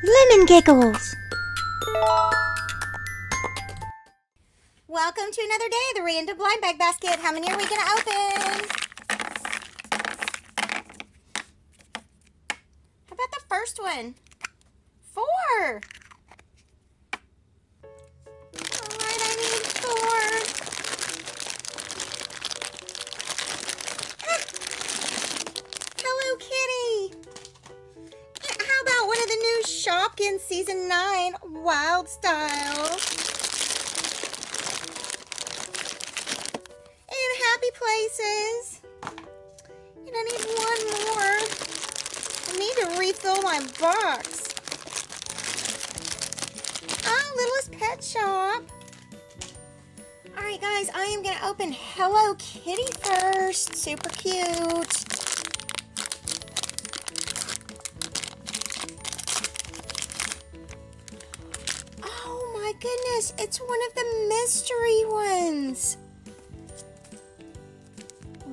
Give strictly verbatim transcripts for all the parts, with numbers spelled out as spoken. Lemon Giggles! Welcome to another day, the random blind bag basket. How many are we going to open? How about the first one? Four! Alright, I need four. Ah. Hello Kitty! How about one of the new Shopkins Season nine Wild Style? Happy Places. And I need one more. I need to refill my box. Oh, Littlest Pet Shop. Alright guys, I am going to open Hello Kitty first. Super cute. Oh my goodness, it's one of the mystery ones.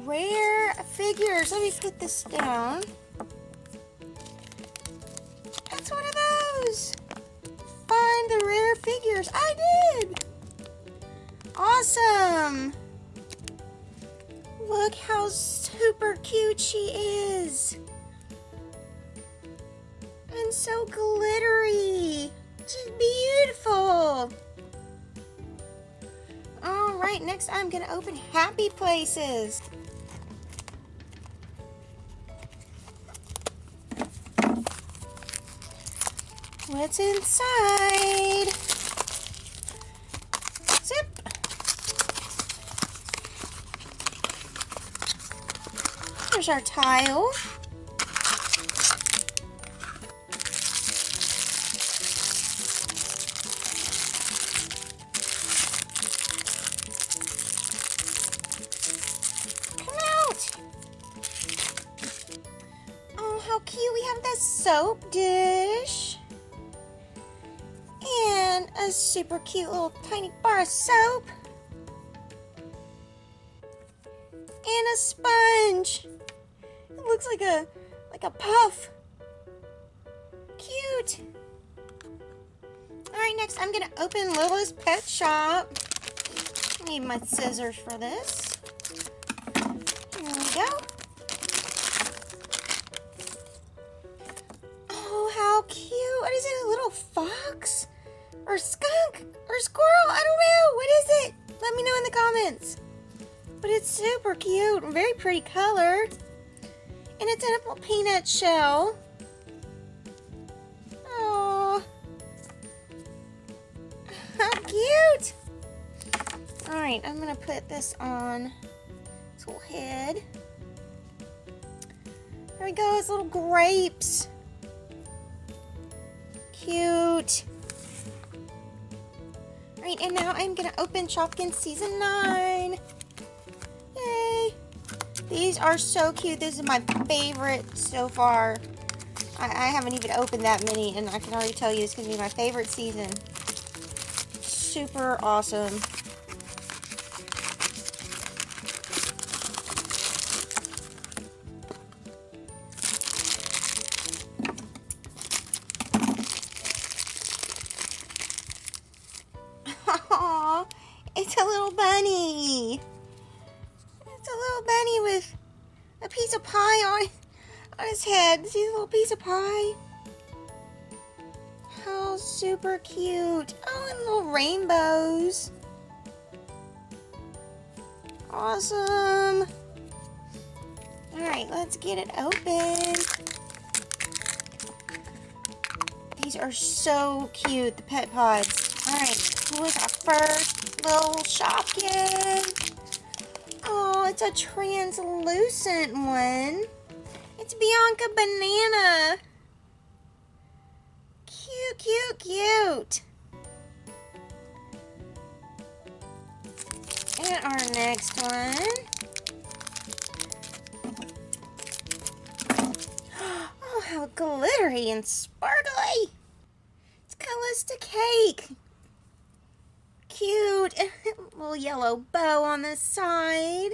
Rare figures. Let me put this down. That's one of those. Find the rare figures. I did. Awesome. Look how super cute she is. And so glittery. She's beautiful. All right, next I'm going to open Happy Places. What's inside? Zip. Here's our tile. Come out. Oh, how cute. We have the soap dish. A super cute little tiny bar of soap and a sponge. It looks like a like a puff. Cute. All right, next I'm gonna open Littlest Pet Shop. I need my scissors for this. Here we go. Oh, how cute! What is it? A little fox? Or skunk or squirrel, I don't know. What is it? Let me know in the comments. But it's super cute, very pretty color. And it's in a little peanut shell. Oh, how cute. All right, I'm gonna put this on its whole head. There we go, it's little grapes. Cute. Right, and now I'm going to open Shopkins Season nine. Yay! These are so cute. This is my favorite so far. I, I haven't even opened that many, and I can already tell you it's going to be my favorite season. Super awesome. It's a little bunny. It's a little bunny with a piece of pie on, on his head. See the little piece of pie? How super cute. Oh, and little rainbows. Awesome. All right, let's get it open. These are so cute, the pet pods. All right. Who is our first little Shopkins? Oh, it's a translucent one. It's Bianca Banana. Cute, cute, cute. And our next one. Oh, how glittery and sparkly. It's Colorista Cake. Cute, little yellow bow on the side, and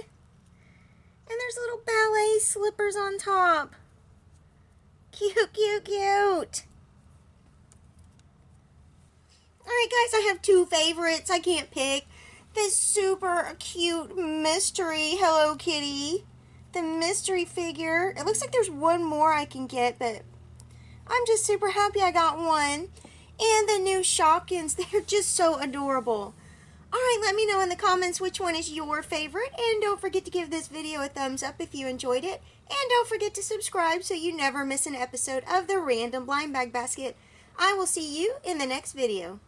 there's little ballet slippers on top. Cute, cute, cute. guys, I have two favorites. I can't pick. This super cute mystery Hello Kitty. The mystery figure. It looks like there's one more I can get, but I'm just super happy I got one. And the new Shopkins. They're just so adorable. Alright, let me know in the comments which one is your favorite. And don't forget to give this video a thumbs up if you enjoyed it. And don't forget to subscribe so you never miss an episode of The Random Blind Bag Basket. I will see you in the next video.